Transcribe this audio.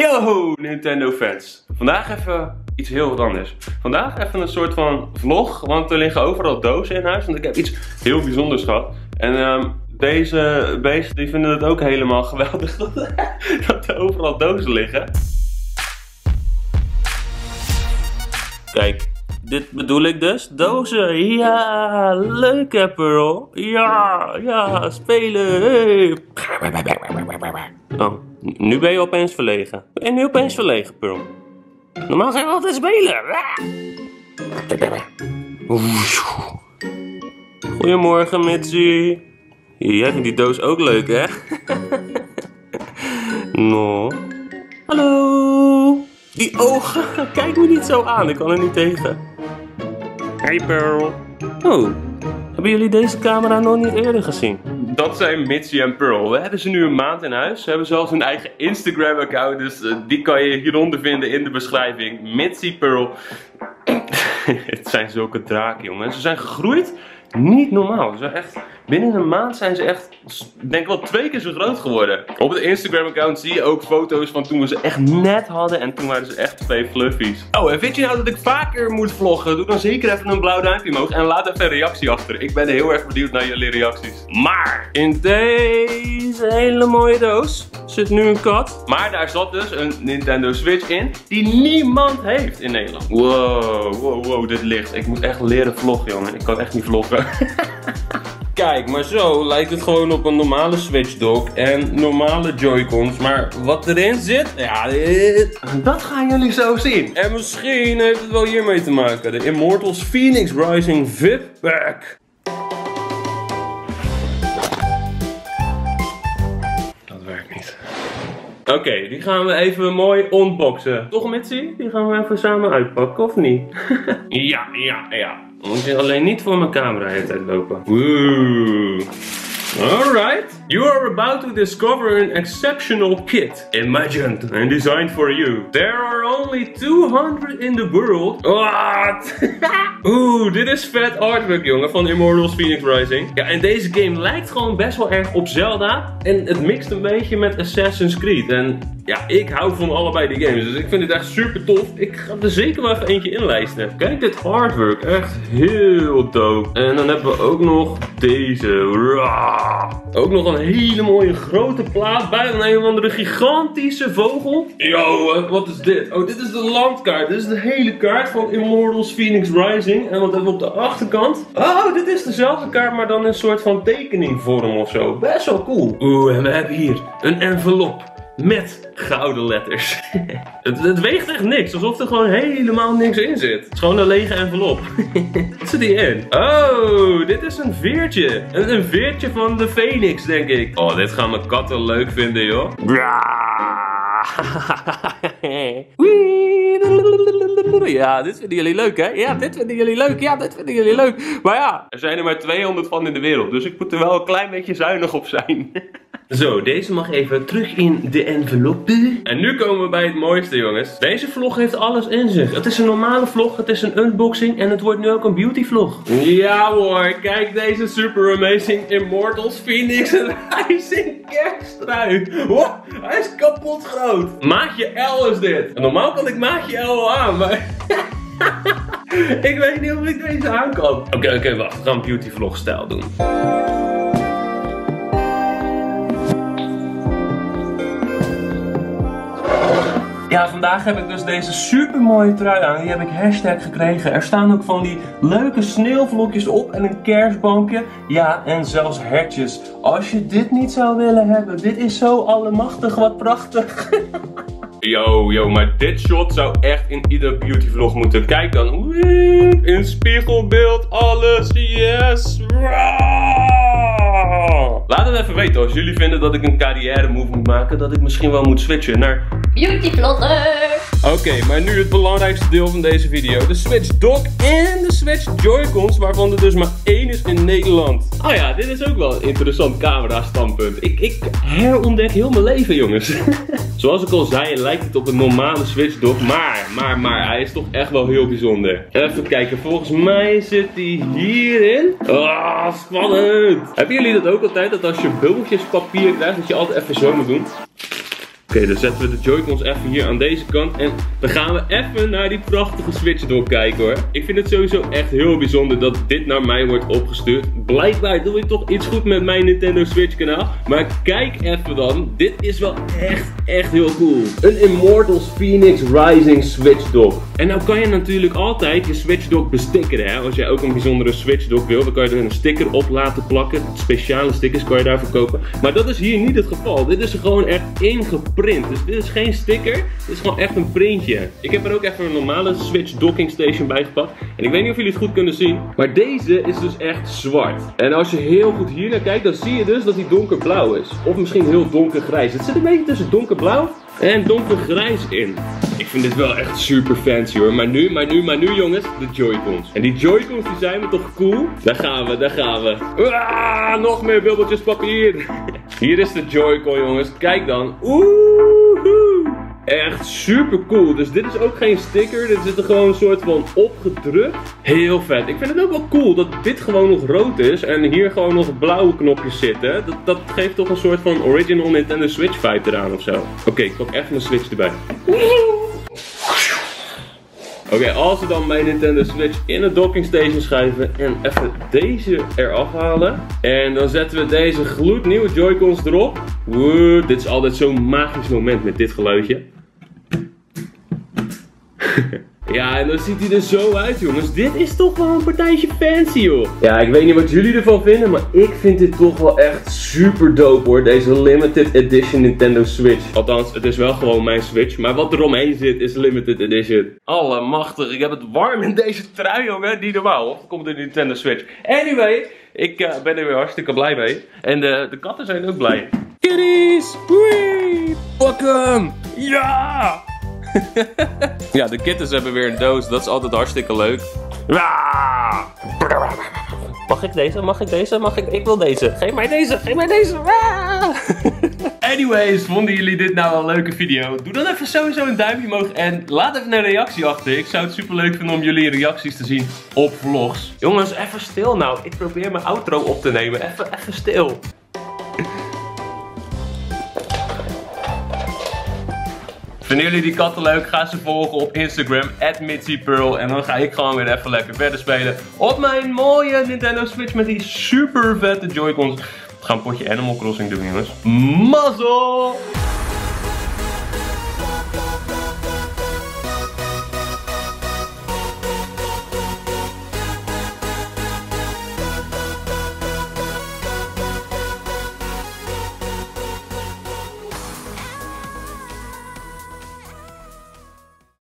Yo Nintendo fans! Vandaag even iets heel wat anders. Vandaag even een soort van vlog, want er liggen overal dozen in huis. Want ik heb iets heel bijzonders gehad. En deze beesten die vinden het ook helemaal geweldig dat er overal dozen liggen. Kijk, dit bedoel ik dus. Dozen, ja, leuk hè Pearl. Ja, spelen. Hey. Oh. Nu ben je opeens verlegen. En nu opeens verlegen, Pearl. Normaal zijn we altijd spelen. Goedemorgen, Mitsy. Jij vindt die doos ook leuk, hè? No. Hallo. Die ogen. Kijk me niet zo aan. Ik kan er niet tegen. Hey, Pearl. Oh. Hebben jullie deze camera nog niet eerder gezien? Dat zijn Mitsy en Pearl. We hebben ze nu een maand in huis. Ze hebben zelfs hun eigen Instagram account. Dus die kan je hieronder vinden in de beschrijving. Mitsy, Pearl. Het zijn zulke draken, jongen. Ze zijn gegroeid. Niet normaal. Ze zijn echt, binnen een maand zijn ze echt, denk ik wel 2 keer zo groot geworden. Op het Instagram account zie je ook foto's van toen we ze echt net hadden. En toen waren ze echt 2 fluffies. Oh, en vind je nou dat ik vaker moet vloggen? Doe dan zeker even een blauw duimpje omhoog. En laat even een reactie achter. Ik ben heel erg benieuwd naar jullie reacties. Maar in deze hele mooie doos zit nu een kat. Maar daar zat dus een Nintendo Switch in. Die niemand heeft in Nederland. Wow, dit licht. Ik moet echt leren vloggen, jongen. Ik kan echt niet vloggen. Kijk, maar zo lijkt het gewoon op een normale Switch dock en normale Joy-Cons. Maar wat erin zit, ja, dat gaan jullie zo zien. En misschien heeft het wel hiermee te maken. De Immortal Fenyx Rising VIP Pack. Dat werkt niet. Oké, die gaan we even mooi unboxen. Toch, Mitsy? Die gaan we even samen uitpakken, of niet? Ja. Moet je alleen niet voor mijn camera hele tijd lopen. Woe. Alright. You are about to discover an exceptional kit. Imagined and designed for you. There are only 200 in the world. What? Oeh, dit is vet artwork, jongen, van Immortal Fenyx Rising. Ja, en deze game lijkt gewoon best wel erg op Zelda. En het mixt een beetje met Assassin's Creed. En ja, ik hou van allebei die games. Dus ik vind het echt super tof. Ik ga er zeker wel even eentje inlijsten. Kijk dit artwork. Echt heel dope. En dan hebben we ook nog deze. Ook nog een hele mooie grote plaat. Bij een of andere gigantische vogel. Yo, wat is dit? Oh, dit is de landkaart. Dit is de hele kaart van Immortal Fenyx Rising. En wat hebben we op de achterkant? Oh, dit is dezelfde kaart, maar dan een soort van tekeningvorm of zo. Best wel cool. Oeh, en we hebben hier een envelop. Met gouden letters. het weegt echt niks. Alsof er gewoon helemaal niks in zit. Het is gewoon een lege envelop. Wat zit hierin? Oh, dit is een veertje. Een veertje van de Fenix, denk ik. Oh, dit gaan mijn katten leuk vinden, joh. Ja, dit vinden jullie leuk, hè? Ja, dit vinden jullie leuk. Ja, dit vinden jullie leuk. Maar ja, er zijn er maar 200 van in de wereld. Dus ik moet er wel een klein beetje zuinig op zijn. Zo, deze mag even terug in de enveloppe. En nu komen we bij het mooiste, jongens. Deze vlog heeft alles in zich. Het is een normale vlog, het is een unboxing en het wordt nu ook een beauty vlog. Ja hoor, kijk deze super amazing Immortal Fenyx Rising kersttrui. Wow, hij is kapot groot. Maatje L is dit. En normaal kan ik maatje L al aan, maar... ik weet niet of ik deze aan kan. Oké, wacht. We gaan een beauty vlog stijl doen. Ja, vandaag heb ik dus deze super mooie trui aan. Die heb ik hashtag gekregen. Er staan ook van die leuke sneeuwvlokjes op en een kerstbankje. Ja, en zelfs hertjes. Als je dit niet zou willen hebben, dit is zo allemachtig wat prachtig. Yo, maar dit shot zou echt in ieder beauty vlog moeten. Kijk dan. In spiegelbeeld, alles, yes. Laat het even weten als jullie vinden dat ik een carrière move moet maken. Dat ik misschien wel moet switchen naar... beauty vlogger! Oké, maar nu het belangrijkste deel van deze video. De Switch Dock en de Switch Joy-Cons, waarvan er dus maar 1 is in Nederland. Oh ja, dit is ook wel een interessant camera-standpunt. Ik herontdek heel mijn leven, jongens. Zoals ik al zei, lijkt het op een normale Switch Dock, maar hij is toch echt wel heel bijzonder. Even kijken, volgens mij zit hij hierin. Ah, spannend! Hebben jullie dat ook altijd, dat als je bubbeltjes papier krijgt, dat je altijd even zo moet doen? Oké, dan zetten we de Joy-Cons even hier aan deze kant. En dan gaan we even naar die prachtige Switch doorkijken hoor. Ik vind het sowieso echt heel bijzonder dat dit naar mij wordt opgestuurd. Blijkbaar doe ik toch iets goed met mijn Nintendo Switch kanaal. Maar kijk even dan. Dit is wel echt heel cool. Een Immortal Fenyx Rising Switch dock. En nou kan je natuurlijk altijd je Switch dock bestickeren hè. Als jij ook een bijzondere Switch dock wil, dan kan je er een sticker op laten plakken. Speciale stickers kan je daarvoor kopen. Maar dat is hier niet het geval. Dit is er gewoon echt ingeplakt. Print. Dus dit is geen sticker, dit is gewoon echt een printje. Ik heb er ook even een normale Switch docking station bij gepakt. En ik weet niet of jullie het goed kunnen zien, maar deze is dus echt zwart. En als je heel goed hier naar kijkt, dan zie je dus dat die donkerblauw is. Of misschien heel donkergrijs. Het zit een beetje tussen donkerblauw en donkergrijs in. Ik vind dit wel echt super fancy hoor. Maar nu jongens, de Joy-Cons. En die Joy-Cons die zijn we toch cool? Daar gaan we. Uah, nog meer bubbeltjes papier. Hier is de Joy-Con jongens, kijk dan. Oeh, echt super cool. Dus dit is ook geen sticker, dit is er gewoon een soort van opgedrukt. Heel vet. Ik vind het ook wel cool dat dit gewoon nog rood is en hier gewoon nog blauwe knopjes zitten. Dat geeft toch een soort van original Nintendo Switch vibe eraan ofzo. Oké, ik pak echt mijn Switch erbij. Oké, als we dan mijn Nintendo Switch in het docking station schuiven en even deze eraf halen. En dan zetten we deze gloednieuwe Joy-Cons erop. Wow, dit is altijd zo'n magisch moment met dit geluidje. Ja, en dan ziet hij er zo uit jongens. Dit is toch wel een partijtje fancy joh. Ja, ik weet niet wat jullie ervan vinden, maar ik vind dit toch wel echt super dope hoor. Deze limited edition Nintendo Switch. Althans, het is wel gewoon mijn Switch, maar wat eromheen zit is limited edition. Allemachtig, ik heb het warm in deze trui jongen. Niet normaal, of komt de Nintendo Switch. Anyway, ik ben er weer hartstikke blij mee. En de katten zijn ook blij. Kitties, wee, pak hem, ja! Ja, de kittens hebben weer een doos. Dat is altijd hartstikke leuk. Mag ik deze? Mag ik deze? Mag ik? Ik wil deze. Geef mij deze. Geef mij deze. Anyways, vonden jullie dit nou wel een leuke video? Doe dan even sowieso een duimpje omhoog en laat even een reactie achter. Ik zou het super leuk vinden om jullie reacties te zien op vlogs. Jongens, even stil nou. Ik probeer mijn outro op te nemen. Even stil. Vinden jullie die katten leuk? Ga ze volgen op Instagram, @MitsyPearl. En dan ga ik gewoon weer even lekker verder spelen op mijn mooie Nintendo Switch met die super vette Joy-Cons. We gaan een potje Animal Crossing doen, jongens. Mazzel!